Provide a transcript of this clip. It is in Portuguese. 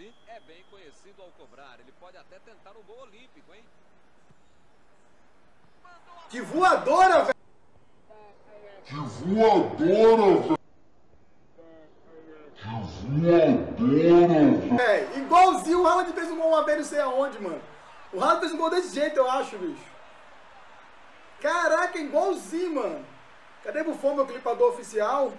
si é bem conhecido ao cobrar. Ele pode até tentar um gol olímpico, hein? Que voadora, velho! Que voadora, velho! É, igualzinho o Haaland fez um gol uma vez, não sei aonde, mano. O Haaland fez um gol desse jeito, eu acho, bicho. Caraca, igualzinho, mano. Cadê o Bufo, meu clipador oficial?